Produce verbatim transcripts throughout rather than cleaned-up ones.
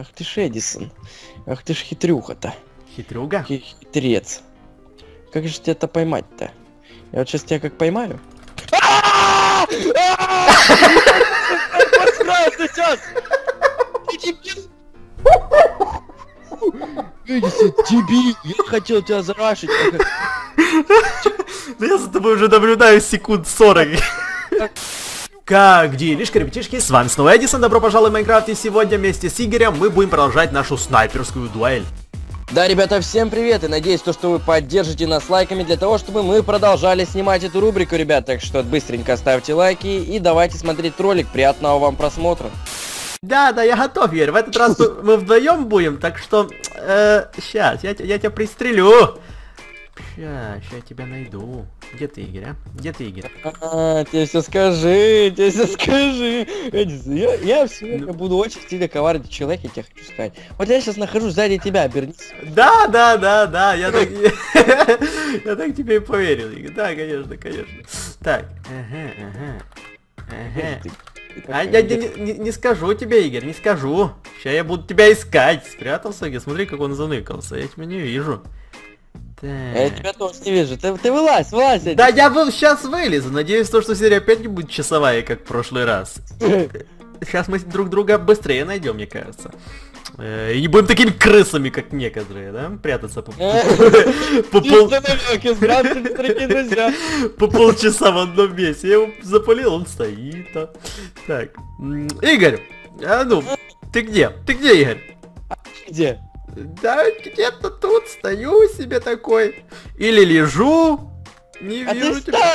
Ах ты ж Эдисон. Ах ты ж хитрюха-то. Хитрюга? Хитрец. Как же тебя-то поймать-то? Я вот сейчас тебя как поймаю. Эдисон, дебиль! Я хотел тебя зарашить. Да я за тобой уже наблюдаю секунд сорок. Как делишки, ребятишки, с вами снова Эдисон, добро пожаловать в Майнкрафт, и сегодня вместе с Игорем мы будем продолжать нашу снайперскую дуэль. Да, ребята, всем привет, и надеюсь, то, что вы поддержите нас лайками для того, чтобы мы продолжали снимать эту рубрику, ребят, так что быстренько ставьте лайки и давайте смотреть ролик, приятного вам просмотра. Да, да, я готов, Игорь, в этот раз мы вдвоем будем, так что, сейчас, я тебя пристрелю. Сейчас, я тебя найду. Где ты, Игорь, а? Где ты, Игорь? А, тебе все скажи, тебе все скажи. Я, я все ну... буду очень сильно коварный человек, я тебе хочу сказать. Вот я сейчас нахожусь сзади тебя, обернись. Да, да, да, да, я так... Я так тебе и поверил, Игорь. Да, конечно, конечно. Так, ага, ага. А я не скажу тебе, Игорь, не скажу. Сейчас я буду тебя искать. Спрятался, Игорь, смотри, как он заныкался. Я тебя не вижу. Так. Я тебя тоже не вижу. Ты, ты вылазь, вылазь. Эдисон. Да, я был, сейчас вылезу. Надеюсь, то, что серия опять не будет часовая, как в прошлый раз. Сейчас мы друг друга быстрее найдем, мне кажется. И не будем такими крысами, как некоторые, да? Прятаться по полчаса в одном месте. Я его запалил, он стоит. Так. Игорь, а ну, ты где? Ты где, Игорь? Где? Да, где-то тут стою себе такой. Или лежу. Не а вижу тебя.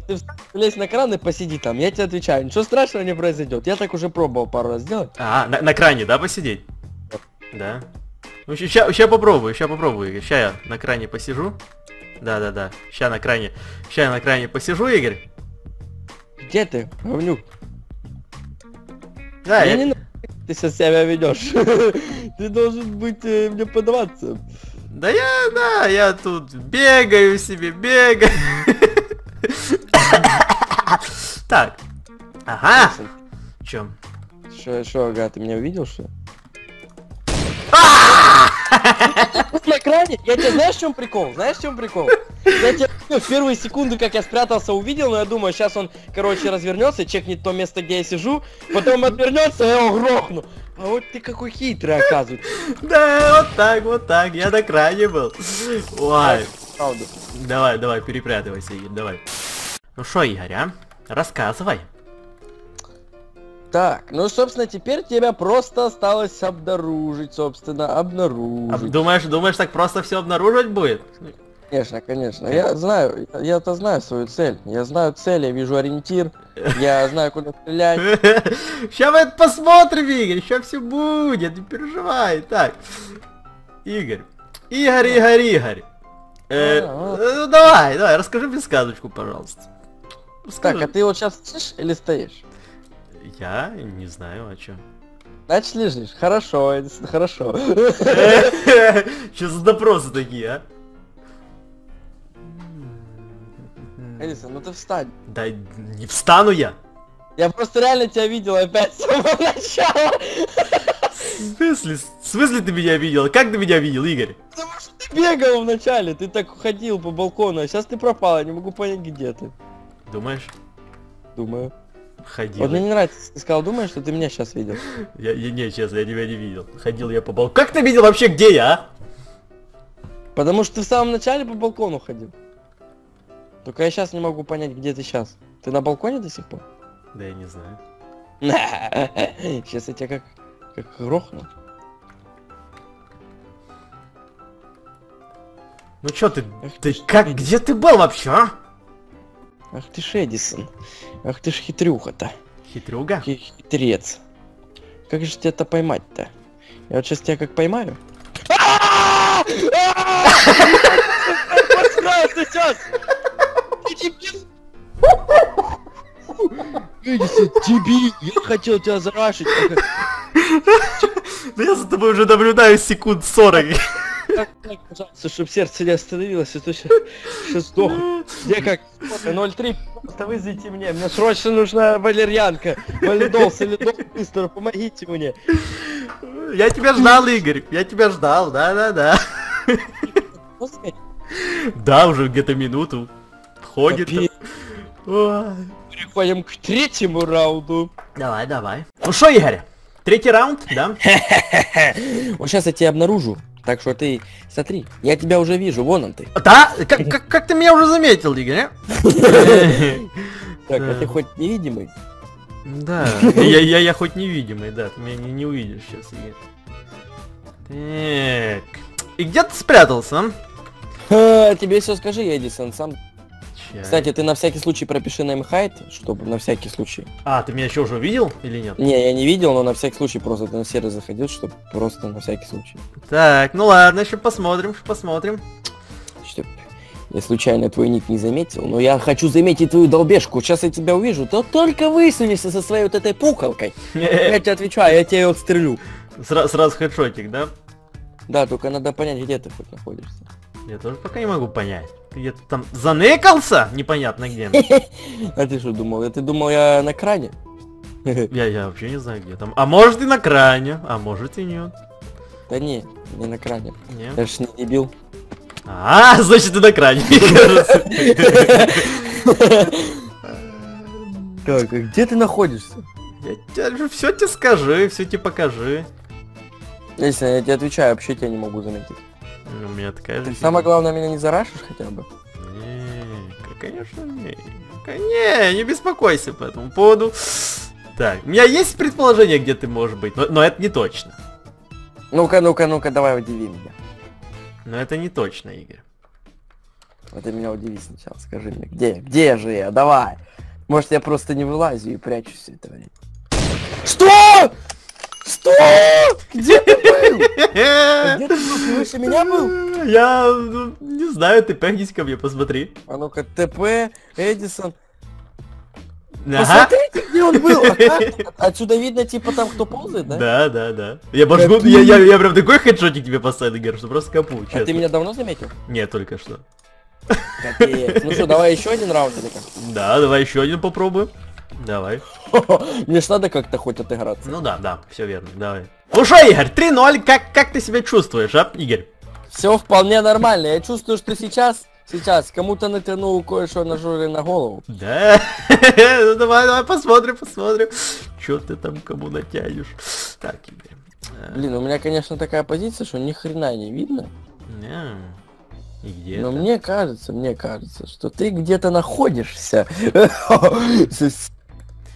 Ты влезь на кран и посиди там. Я тебе отвечаю, ничего страшного не произойдет. Я так уже пробовал пару раз сделать. А, на, на кране, да, посидеть? Да. Ну, сейчас попробую, сейчас попробую, Игорь. Сейчас я на кране посижу. Да-да-да. Сейчас на кране. Сейчас я на кране посижу, Игорь. Где ты, Вовнюк? Да, я... не... Ты сейчас себя ведешь. Ты должен быть э, мне подаваться. Да я, да, я тут бегаю себе, бегаю. Так. Ага. Чем? Что, что, ага, ты меня увидел, что? На экране? Я тебе, знаешь, в чем прикол? Знаешь, в чем прикол? Я тебя в первые секунды, как я спрятался, увидел, но я думаю, сейчас он, короче, развернется, чекнет то место, где я сижу, потом отвернется, я его грохну. А вот ты какой хитрый, оказывается. Да, вот так, вот так, я на кране был. Ой. Давай, давай, перепрятывайся, Игорь, давай. Ну шо, Игорь, а? Рассказывай. Так, ну, собственно, теперь тебя просто осталось обнаружить, собственно, обнаружить. Думаешь, думаешь, так просто все обнаружить будет? Конечно, конечно. Я знаю, я-то знаю свою цель. Я знаю цель, я вижу ориентир. Я знаю, куда стрелять. Сейчас мы это посмотрим, Игорь. Сейчас все будет, не переживай. Так, Игорь. Игорь, Игорь, Игорь. Давай, давай, расскажи мне сказочку, пожалуйста. Так, а ты вот сейчас сидишь или стоишь? Я не знаю, о чем. Значит, лежишь. Хорошо, Эдисон, хорошо. Что за допросы такие, а? Эдисон, ну ты встань. Да не встану я. Я просто реально тебя видел опять с самого начала. В смысле? В смысле ты меня видел? Как ты меня видел, Игорь? Потому что ты бегал вначале, ты так ходил по балкону, а сейчас ты пропал, я не могу понять, где ты. Думаешь? Думаю. Ходил. Вот мне не нравится, ты сказал, думаешь, что ты меня сейчас видел? Я, я не, честно, я тебя не видел. Ходил я по балкону. Как ты видел вообще, где я? Потому что ты в самом начале по балкону ходил. Только я сейчас не могу понять, где ты сейчас. Ты на балконе до сих пор? Да я не знаю. Сейчас я тебя как, как грохну. Ну чё ты, ты как, где ты был вообще, а? Ах ты ж Эдисон, ах ты ж хитрюха-то. Хитрюга? Хитрец. Как же тебя-то поймать-то? Я вот сейчас тебя как поймаю. Эдисон, дебиль, я хотел тебя зарашить. Да я за тобой уже наблюдаю секунд сорок. так, пожалуйста, чтобы сердце не остановилось, а то сейчас сдохну. Где как? ноль три, просто вызовите мне, мне срочно нужна валерьянка. Валидол, солидол, быстро, помогите мне. Я тебя ждал, Игорь, я тебя ждал, да-да-да. Да, уже где-то минуту ходит. Переходим к третьему раунду. Давай, давай. Ну что, Игорь? Третий раунд, да? Вот сейчас я тебя обнаружу. Так что ты, смотри, я тебя уже вижу, вон он ты. Да? Как, как, как ты меня уже заметил, Игорь? Так, а ты хоть невидимый? Да, я, я, я хоть невидимый, да, ты меня не, не увидишь сейчас, Игорь. Так. И где ты спрятался? А, тебе все скажи, Эдисон, сам... Кстати, ты на всякий случай пропиши name hide, чтобы на всякий случай. А, ты меня еще уже видел или нет? Не, я не видел, но на всякий случай просто ты на сервер заходил, чтобы просто на всякий случай. Так, ну ладно, еще посмотрим, посмотрим. Чтоб я случайно твой ник не заметил, но я хочу заметить твою долбежку. Сейчас я тебя увижу, то только высунешься со своей вот этой пукалкой. Я тебе отвечаю, я тебя ее отстрелю. Сразу хедшотик, да? Да, только надо понять, где ты хоть находишься. Я тоже пока не могу понять. Ты где-то там заныкался? Непонятно где. А ты что думал? Ты думал, я на кране? Я, я вообще не знаю, где там. А может и на кране, а может и нет. Да не, не на кране. Нет. Я же не дебил. А, значит ты на кране. Так, где ты находишься? Я все тебе скажи, все тебе покажи. Если я тебе отвечаю, вообще тебя не могу заметить. У меня такая же. Самое главное, меня не зарашишь хотя бы? Не, конечно, не. Не, не беспокойся по этому поводу. Так, у меня есть предположение, где ты можешь быть, но, но это не точно. Ну-ка, ну-ка, ну-ка, давай удиви меня. Но это не точно, Игорь. А ты меня удиви сначала, скажи мне, где, где же я, давай. Может, я просто не вылазю и прячусь все это время. Что? Что? Где ты был? Где ты был? Выше меня был? Я не знаю, ты пягнись ко мне, посмотри. А ну-ка, ТП, Эдисон. Посмотрите, где он был. Отсюда видно, типа там кто ползает, да? Да, да, да. Я прям такой хедшотик тебе поставил, Герш, что просто капу. А ты меня давно заметил? Нет, только что. Капец. Ну что, давай еще один раунд или как? Да, давай еще один попробуем. Давай. Мне ж надо как-то хоть отыграться. Ну да, да, все верно, давай. Ну шо, Игорь, три ноль, как, как ты себя чувствуешь, а, Игорь? Все вполне нормально, я чувствую, что сейчас, сейчас кому-то натянул кое-что на журе на голову. Да, ну давай, давай, посмотрим, посмотрим, что ты там кому натянешь. Так, Игорь. Блин, у меня, конечно, такая позиция, что ни хрена не видно. Yeah. Но мне кажется, мне кажется, что ты где-то находишься.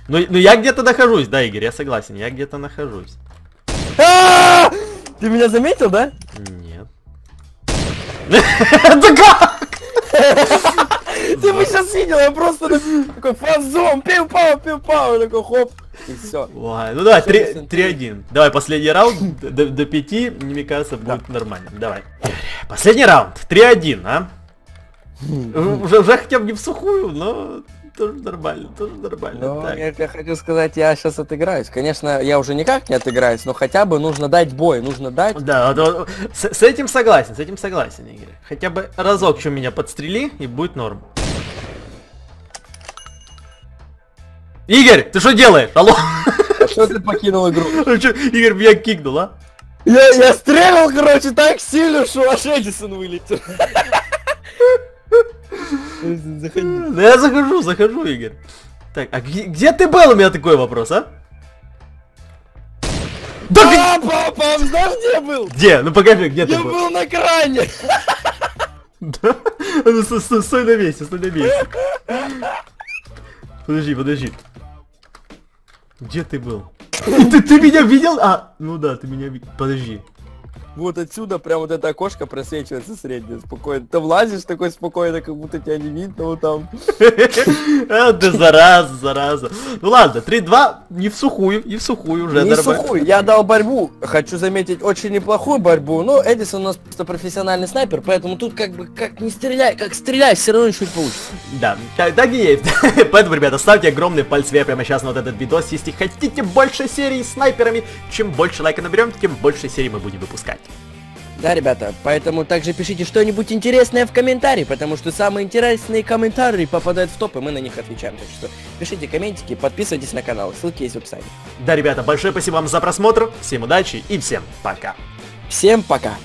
Ну, ну я где-то нахожусь, да, Игорь, я согласен, я где-то нахожусь. Ты меня заметил, да? Нет. Да как? Ты бы сейчас видел, я просто такой фазом, пиу-пау, пиу-пау, такой хоп, и все. Ну давай, три один. Давай, последний раунд, до пяти, мне кажется, будет нормально. Давай. Последний раунд, три один, а? Уже хотя бы не в сухую, но... Тоже нормально, тоже нормально. Но я, я хочу сказать, я сейчас отыграюсь. Конечно, я уже никак не отыграюсь, но хотя бы нужно дать бой, нужно дать. Да, да с, с этим согласен, с этим согласен, Игорь. Хотя бы разок что меня подстрели, и будет норм. Игорь, ты что делаешь? Алло? А что ты покинул игру? Игорь меня кикнул, а? Я, я стрелял, короче, так сильно, что аж Эдисон вылетел. Заходи. Да я захожу, захожу, Игорь. Так, а где, где ты был? У меня такой вопрос, а? Да, папа, знаешь, где я был? Где? Ну покажи, где я ты был? Я был на кране. Да? Ну стой на месте, стой на месте. Подожди, подожди. Где ты был? Ты, ты меня видел? А, ну да, ты меня видел. Подожди. Вот отсюда прям вот это окошко просвечивается среднее, спокойно. Ты влазишь такой спокойно, как будто тебя не видно вот там. А, да зараза, зараза. Ну ладно, три два, не в сухую, не в сухую уже. Не в сухую, я дал борьбу, хочу заметить, очень неплохую борьбу, но Эдисон у нас просто профессиональный снайпер, поэтому тут как бы, как не стреляй, как стреляй, все равно ничего не получится. Да, так и есть. Поэтому, ребята, ставьте огромный палец вверх прямо сейчас на вот этот видос, если хотите больше серий с снайперами, чем больше лайка наберем, тем больше серий мы будем выпускать. Да, ребята, поэтому также пишите что-нибудь интересное в комментарии, потому что самые интересные комментарии попадают в топ, и мы на них отвечаем. Так что пишите комментики, подписывайтесь на канал, ссылки есть в описании. Да, ребята, большое спасибо вам за просмотр, всем удачи и всем пока. Всем пока.